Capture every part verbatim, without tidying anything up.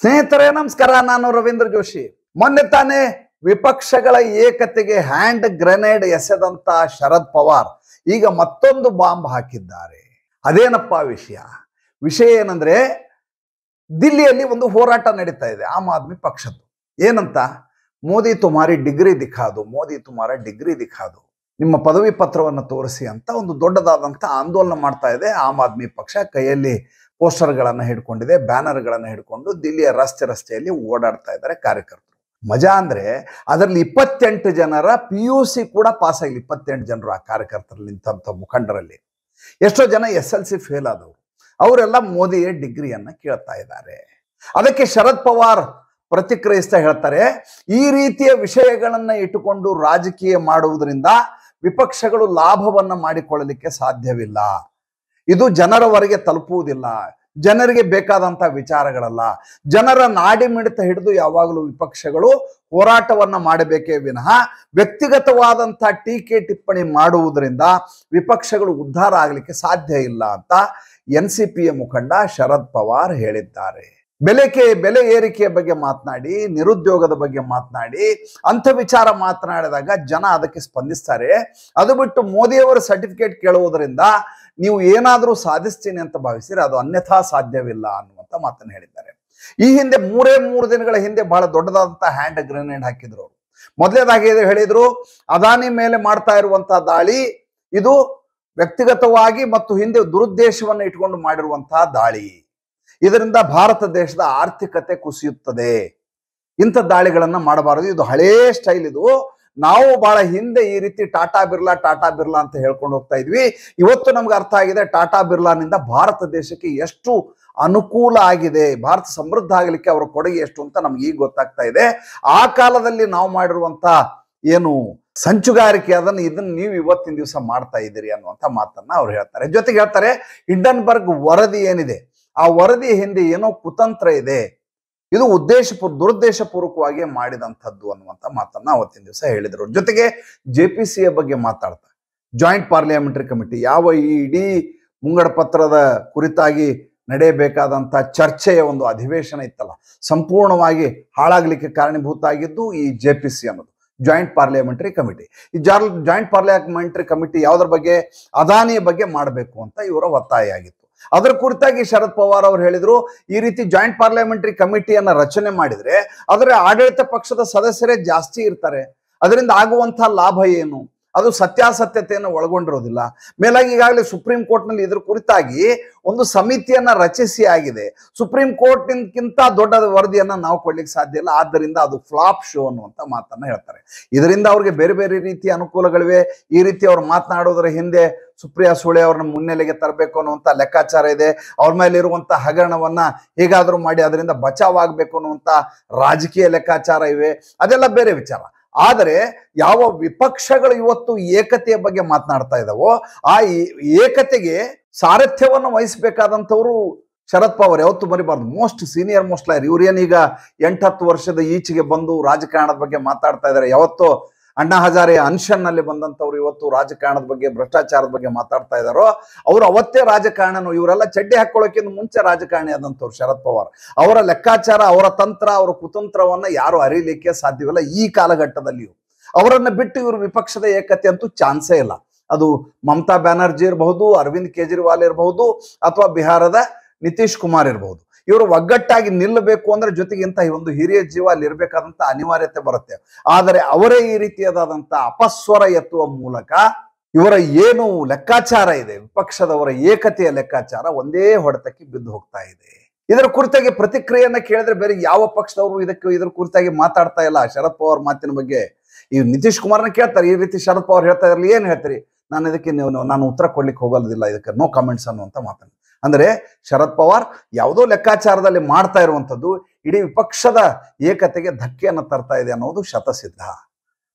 ಸ್ನೇಹಿತರೆ ನಮಸ್ಕಾರ, ನಾನು ರವೀಂದ್ರ ಜೋಶಿ. ಮೊನ್ನೆ ತಾನೇ ವಿಪಕ್ಷಗಳ ಏಕತೆಗೆ ಹ್ಯಾಂಡ್ ಗ್ರೆನೇಡ್ ಎಸೆದಂತ ಶರದ್ ಪವಾರ್ ಈಗ ಮತ್ತೊಂದು ಬಾಂಬ್ ಹಾಕಿದ್ದಾರೆ. ಅದೇನಪ್ಪ ವಿಷಯ? ವಿಷಯ ಏನಂದ್ರೆ, ದಿಲ್ಲಿಯಲ್ಲಿ ಒಂದು ಹೋರಾಟ ನಡೀತಾ ಇದೆ ಆಮ್ ಆದ್ಮಿ ಪಕ್ಷದ್ದು. ಏನಂತ? ಮೋದಿ ತುಮಾರಿ ಡಿಗ್ರಿ ದಿಖಾದು, ಮೋದಿ ತುಮಾರ ಡಿಗ್ರಿ ದಿಖಾದು, ನಿಮ್ಮ ಪದವಿ ಪತ್ರವನ್ನು ತೋರಿಸಿ ಅಂತ ಒಂದು ದೊಡ್ಡದಾದಂಥ ಆಂದೋಲನ ಮಾಡ್ತಾ ಇದೆ ಆಮ್ ಆದ್ಮಿ ಪಕ್ಷ. ಕೈಯಲ್ಲಿ ಪೋಸ್ಟರ್ಗಳನ್ನು ಹಿಡ್ಕೊಂಡಿದೆ, ಬ್ಯಾನರ್ಗಳನ್ನು ಹಿಡ್ಕೊಂಡು ದಿಲ್ಲಿಯ ರಸ್ತೆ ರಸ್ತೆಯಲ್ಲಿ ಓಡಾಡ್ತಾ ಇದ್ದಾರೆ ಕಾರ್ಯಕರ್ತರು. ಮಜಾ ಅಂದರೆ ಅದರಲ್ಲಿ ಇಪ್ಪತ್ತೆಂಟು ಜನರ ಪಿ ಯು ಸಿ ಕೂಡ ಪಾಸ್ ಆಗಿಲ್ಲ. ಇಪ್ಪತ್ತೆಂಟು ಜನರು ಆ ಕಾರ್ಯಕರ್ತರಲ್ಲಿ, ಇಂಥ ಮುಖಂಡರಲ್ಲಿ ಎಷ್ಟೋ ಜನ ಎಸ್ ಎಲ್ ಸಿ ಫೇಲ್ ಆದವರು. ಅವರೆಲ್ಲ ಮೋದಿಯ ಡಿಗ್ರಿಯನ್ನು ಕೇಳ್ತಾ ಇದ್ದಾರೆ. ಅದಕ್ಕೆ ಶರದ್ ಪವಾರ್ ಪ್ರತಿಕ್ರಿಯಿಸ್ತಾ ಹೇಳ್ತಾರೆ, ಈ ರೀತಿಯ ವಿಷಯಗಳನ್ನು ಇಟ್ಟುಕೊಂಡು ರಾಜಕೀಯ ಮಾಡುವುದರಿಂದ ವಿಪಕ್ಷಗಳು ಲಾಭವನ್ನು ಮಾಡಿಕೊಳ್ಳಲಿಕ್ಕೆ ಸಾಧ್ಯವಿಲ್ಲ. ಇದು ಜನರವರೆಗೆ ತಲುಪುವುದಿಲ್ಲ, ಜನರಿಗೆ ಬೇಕಾದಂಥ ವಿಚಾರಗಳಲ್ಲ. ಜನರ ನಾಡಿ ಮಿಡಿತ ಹಿಡಿದು ಯಾವಾಗಲೂ ವಿಪಕ್ಷಗಳು ಹೋರಾಟವನ್ನು ಮಾಡಬೇಕೇ ವಿನಃ ವ್ಯಕ್ತಿಗತವಾದಂಥ ಟೀಕೆ ಟಿಪ್ಪಣಿ ಮಾಡುವುದರಿಂದ ವಿಪಕ್ಷಗಳು ಉದ್ಧಾರ ಆಗಲಿಕ್ಕೆ ಸಾಧ್ಯ ಇಲ್ಲ ಅಂತ ಎನ್ ಸಿ ಪಿಯ ಮುಖಂಡ ಶರದ್ ಪವಾರ್ ಹೇಳಿದ್ದಾರೆ. ಬೆಲೆಕೆ ಬೆಲೆ ಏರಿಕೆಯ ಬಗ್ಗೆ ಮಾತನಾಡಿ, ನಿರುದ್ಯೋಗದ ಬಗ್ಗೆ ಮಾತನಾಡಿ, ಅಂಥ ವಿಚಾರ ಮಾತನಾಡಿದಾಗ ಜನ ಅದಕ್ಕೆ ಸ್ಪಂದಿಸ್ತಾರೆ. ಅದು ಬಿಟ್ಟು ಮೋದಿಯವರ ಸರ್ಟಿಫಿಕೇಟ್ ಕೇಳುವುದರಿಂದ ನೀವು ಏನಾದರೂ ಸಾಧಿಸ್ತೀನಿ ಅಂತ ಭಾವಿಸಿದ್ರೆ ಅದು ಅನ್ಯಥಾ ಸಾಧ್ಯವಿಲ್ಲ ಅನ್ನುವಂಥ ಮಾತನ್ನು ಹೇಳಿದ್ದಾರೆ. ಈ ಹಿಂದೆ ಮೂರೇ ಮೂರು ದಿನಗಳ ಹಿಂದೆ ಬಹಳ ದೊಡ್ಡದಾದಂಥ ಹ್ಯಾಂಡ್ ಗ್ರೆನೇಡ್ ಹಾಕಿದ್ರು ಅವರು. ಮೊದಲೇದಾಗಿ ಹೇಳಿದ್ರು, ಅದಾನಿ ಮೇಲೆ ಮಾಡ್ತಾ ಇರುವಂತಹ ದಾಳಿ ಇದು ವ್ಯಕ್ತಿಗತವಾಗಿ ಮತ್ತು ಹಿಂದೆ ದುರುದ್ದೇಶವನ್ನು ಇಟ್ಕೊಂಡು ಮಾಡಿರುವಂತಹ ದಾಳಿ, ಇದರಿಂದ ಭಾರತ ದೇಶದ ಆರ್ಥಿಕತೆ ಕುಸಿಯುತ್ತದೆ, ಇಂಥ ದಾಳಿಗಳನ್ನು ಮಾಡಬಾರದು, ಇದು ಹಳೇ ಸ್ಟೈಲ್, ಇದು ನಾವು ಬಹಳ ಹಿಂದೆ ಈ ರೀತಿ ಟಾಟಾ ಬಿರ್ಲಾ ಟಾಟಾ ಬಿರ್ಲಾ ಅಂತ ಹೇಳ್ಕೊಂಡು ಹೋಗ್ತಾ ಇದ್ವಿ, ಇವತ್ತು ನಮ್ಗೆ ಅರ್ಥ ಆಗಿದೆ ಟಾಟಾ ಬಿರ್ಲಾನಿಂದ ಭಾರತ ದೇಶಕ್ಕೆ ಎಷ್ಟು ಅನುಕೂಲ ಆಗಿದೆ, ಭಾರತ ಸಮೃದ್ಧ ಆಗಲಿಕ್ಕೆ ಅವರ ಕೊಡುಗೆ ಎಷ್ಟು ಅಂತ ನಮ್ಗೆ ಈಗ ಗೊತ್ತಾಗ್ತಾ ಇದೆ. ಆ ಕಾಲದಲ್ಲಿ ನಾವು ಮಾಡಿರುವಂಥ ಏನು ಸಂಚುಗಾರಿಕೆ ಅದನ್ನು ಇದನ್ನು ನೀವು ಇವತ್ತಿನ ದಿವಸ ಮಾಡ್ತಾ ಇದ್ದೀರಿ ಅನ್ನುವಂಥ ಮಾತನ್ನ ಅವ್ರು ಹೇಳ್ತಾರೆ. ಜೊತೆಗೆ ಹೇಳ್ತಾರೆ, ಹಿಂಡನ್ಬರ್ಗ್ ವರದಿ ಏನಿದೆ ಆ ವರದಿ ಹಿಂದೆ ಏನೋ ಕುತಂತ್ರ ಇದೆ, ಇದು ಉದ್ದೇಶಪೂರ್ ದುರುದ್ದೇಶಪೂರ್ವಕವಾಗಿ ಮಾಡಿದಂಥದ್ದು ಅನ್ನುವಂಥ ಮಾತನ್ನ ಅವತ್ತಿನ ದಿವಸ ಹೇಳಿದರು. ಜೊತೆಗೆ ಜೆ ಪಿ ಸಿಯ ಬಗ್ಗೆ ಮಾತಾಡ್ತಾ, ಜಾಯಿಂಟ್ ಪಾರ್ಲಿಯಾಮೆಂಟರಿ ಕಮಿಟಿ ಯಾವ ಈ ಇಡೀ ಮುಂಗಡ ಪತ್ರದ ಕುರಿತಾಗಿ ನಡೆಯಬೇಕಾದಂಥ ಚರ್ಚೆಯ ಒಂದು ಅಧಿವೇಶನ ಇತ್ತಲ್ಲ, ಸಂಪೂರ್ಣವಾಗಿ ಹಾಳಾಗಲಿಕ್ಕೆ ಕಾರಣೀಭೂತ ಆಗಿದ್ದು ಈ ಜೆ ಪಿ ಸಿ ಅನ್ನೋದು, ಜಾಯಿಂಟ್ ಪಾರ್ಲಿಯಾಮೆಂಟರಿ ಕಮಿಟಿ. ಈ ಜಾರ್ ಜಾಯಿಂಟ್ ಪಾರ್ಲಿಯಾಮೆಂಟರಿ ಕಮಿಟಿ ಯಾವುದ್ರ ಬಗ್ಗೆ? ಅದಾನಿಯ ಬಗ್ಗೆ ಮಾಡಬೇಕು ಅಂತ ಇವರ ಒತ್ತಾಯ ಆಗಿತ್ತು. ಅದರ ಕುರಿತಾಗಿ ಶರದ್ ಪವಾರ್ ಅವರು ಹೇಳಿದ್ರು, ಈ ರೀತಿ ಜಾಯಿಂಟ್ ಪಾರ್ಲಿಮೆಂಟರಿ ಕಮಿಟಿಯನ್ನು ರಚನೆ ಮಾಡಿದ್ರೆ ಅದರ ಆಡಳಿತ ಪಕ್ಷದ ಸದಸ್ಯರೇ ಜಾಸ್ತಿ ಇರ್ತಾರೆ, ಅದರಿಂದ ಆಗುವಂತಹ ಲಾಭ ಏನು? ಅದು ಸತ್ಯಾಸತ್ಯತೆಯನ್ನು ಒಳಗೊಂಡಿರೋದಿಲ್ಲ. ಮೇಲಾಗಿ ಈಗಾಗಲೇ ಸುಪ್ರೀಂ ಕೋರ್ಟ್ನಲ್ಲಿ ಇದ್ರ ಕುರಿತಾಗಿ ಒಂದು ಸಮಿತಿಯನ್ನು ರಚಿಸಿ ಆಗಿದೆ. ಸುಪ್ರೀಂ ಕೋರ್ಟ್ಗಿಂತ ದೊಡ್ಡ ವರದಿಯನ್ನು ನಾವು ಕೊಡ್ಲಿಕ್ಕೆ ಸಾಧ್ಯ ಇಲ್ಲ, ಆದ್ದರಿಂದ ಅದು ಫ್ಲಾಪ್ ಶೋ ಅನ್ನುವಂಥ ಮಾತನ್ನು ಹೇಳ್ತಾರೆ. ಇದರಿಂದ ಅವ್ರಿಗೆ ಬೇರೆ ಬೇರೆ ರೀತಿಯ ಅನುಕೂಲಗಳಿವೆ. ಈ ರೀತಿ ಅವ್ರು ಮಾತನಾಡೋದ್ರ ಹಿಂದೆ ಸುಪ್ರಿಯಾ ಸುಳೆ ಅವ್ರನ್ನ ಮುನ್ನೆಲೆಗೆ ತರಬೇಕು ಅನ್ನುವಂಥ ಲೆಕ್ಕಾಚಾರ ಇದೆ, ಅವ್ರ ಮೇಲೆ ಇರುವಂಥ ಹಗರಣವನ್ನು ಹೇಗಾದರೂ ಮಾಡಿ ಅದರಿಂದ ಬಚಾವಾಗಬೇಕು ಅನ್ನುವಂಥ ರಾಜಕೀಯ ಲೆಕ್ಕಾಚಾರ ಇವೆ, ಅದೆಲ್ಲ ಬೇರೆ ವಿಚಾರ. ಆದರೆ ಯಾವ ವಿಪಕ್ಷಗಳು ಇವತ್ತು ಏಕತೆಯ ಬಗ್ಗೆ ಮಾತನಾಡ್ತಾ ಇದ್ದಾವೋ ಆ ಏಕತೆಗೆ ಸಾರಥ್ಯವನ್ನು ವಹಿಸಬೇಕಾದಂಥವ್ರು ಶರದ್ ಪವಾರ್ ಯಾವತ್ತು ಮರಿಬಾರ್ದು. ಮೋಸ್ಟ್ ಸೀನಿಯರ್ ಮೋಸ್ಟ್ ಲೈರ್ ಇವ್ರೇನೀಗ ಎಂಟತ್ತು ವರ್ಷದ ಈಚೆಗೆ ಬಂದು ರಾಜಕಾರಣದ ಬಗ್ಗೆ ಮಾತಾಡ್ತಾ ಇದ್ದಾರೆ, ಯಾವತ್ತೋ ಅಣ್ಣಾ ಹಜಾರೆ ಅನ್ಷನ್ನಲ್ಲಿ ಬಂದಂಥವ್ರು ಇವತ್ತು ರಾಜಕಾರಣದ ಬಗ್ಗೆ ಭ್ರಷ್ಟಾಚಾರದ ಬಗ್ಗೆ ಮಾತಾಡ್ತಾ ಇದ್ದಾರೋ ಅವರು ಅವತ್ತೇ ರಾಜಕಾರಣನು. ಇವರೆಲ್ಲ ಚಡ್ಡಿ ಹಾಕೊಳ್ಳೋಕ್ಕಿಂತ ಮುಂಚೆ ರಾಜಕಾರಣಿ ಆದಂಥವ್ರು ಶರದ್ ಪವಾರ್. ಅವರ ಲೆಕ್ಕಾಚಾರ, ಅವರ ತಂತ್ರ, ಅವರ ಕುತಂತ್ರವನ್ನು ಯಾರು ಅರಿಯಲಿಕ್ಕೆ ಸಾಧ್ಯವಿಲ್ಲ ಈ ಕಾಲಘಟ್ಟದಲ್ಲಿಯೂ. ಅವರನ್ನು ಬಿಟ್ಟು ಇವರು ವಿಪಕ್ಷದ ಏಕತೆ ಅಂತೂ ಚಾನ್ಸೇ ಇಲ್ಲ. ಅದು ಮಮತಾ ಬ್ಯಾನರ್ಜಿ ಇರಬಹುದು, ಅರವಿಂದ್ ಕೇಜ್ರಿವಾಲ್ ಇರಬಹುದು, ಅಥವಾ ಬಿಹಾರದ ನಿತೀಶ್ ಕುಮಾರ್ ಇರಬಹುದು. ಇವರು ಒಗ್ಗಟ್ಟಾಗಿ ನಿಲ್ಲಬೇಕು ಅಂದ್ರೆ ಜೊತೆಗಿಂತ ಒಂದು ಹಿರಿಯ ಜೀವ ಅಲ್ಲಿ ಇರಬೇಕಾದಂಥ ಅನಿವಾರ್ಯತೆ ಬರುತ್ತೆ. ಆದರೆ ಅವರೇ ಈ ರೀತಿಯಾದಂಥ ಅಪಸ್ವರ ಎತ್ತುವ ಮೂಲಕ ಇವರ ಏನು ಲೆಕ್ಕಾಚಾರ ಇದೆ, ವಿಪಕ್ಷದವರ ಏಕತೆಯ ಲೆಕ್ಕಾಚಾರ ಒಂದೇ ಹೊಡೆತಕ್ಕೆ ಬಿದ್ದು ಹೋಗ್ತಾ ಇದೆ. ಇದರ ಕುರಿತಾಗಿ ಪ್ರತಿಕ್ರಿಯೆಯನ್ನ ಕೇಳಿದ್ರೆ ಬೇರೆ ಯಾವ ಪಕ್ಷದವರು ಇದಕ್ಕೆ ಇದರ ಕುರಿತಾಗಿ ಮಾತಾಡ್ತಾ ಇಲ್ಲ ಶರದ್ ಪವಾರ್ ಮಾತಿನ ಬಗ್ಗೆ. ಈ ನಿತೀಶ್ ಕುಮಾರ್ನ ಕೇಳ್ತಾರೆ, ಈ ರೀತಿ ಶರದ್ ಪವಾರ್ ಹೇಳ್ತಾ ಇದ್ರಲ್ಲಿ ಏನ್ ಹೇಳ್ತೀರಿ? ನಾನು ಇದಕ್ಕೆ ನೀವು ನಾನು ಉತ್ತರ ಕೊಡ್ಲಿಕ್ಕೆ ಹೋಗೋದಿಲ್ಲ, ಇದಕ್ಕೆ ನೋ ಕಾಮೆಂಟ್ಸ್ ಅನ್ನುವಂಥ ಮಾತನ್ನು. ಅಂದರೆ ಶರದ್ ಪವಾರ್ ಯಾವುದೋ ಲೆಕ್ಕಾಚಾರದಲ್ಲಿ ಮಾಡ್ತಾ ಇರುವಂಥದ್ದು ಇಡೀ ವಿಪಕ್ಷದ ಏಕತೆಗೆ ಧಕ್ಕೆಯನ್ನು ತರ್ತಾ ಇದೆ ಅನ್ನೋದು ಶತಸಿದ್ಧ.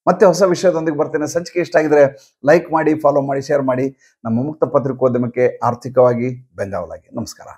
ಮತ್ತೆ ಹೊಸ ವಿಷಯದೊಂದಿಗೆ ಬರ್ತೇನೆ. ಸಂಚಿಕೆ ಇಷ್ಟ ಆಗಿದ್ರೆ ಲೈಕ್ ಮಾಡಿ, ಫಾಲೋ ಮಾಡಿ, ಶೇರ್ ಮಾಡಿ. ನಮ್ಮ ಮುಕ್ತ ಪತ್ರಿಕೋದ್ಯಮಕ್ಕೆ ಆರ್ಥಿಕವಾಗಿ ಬೆಂಗಾವಲಾಗಿ. ನಮಸ್ಕಾರ.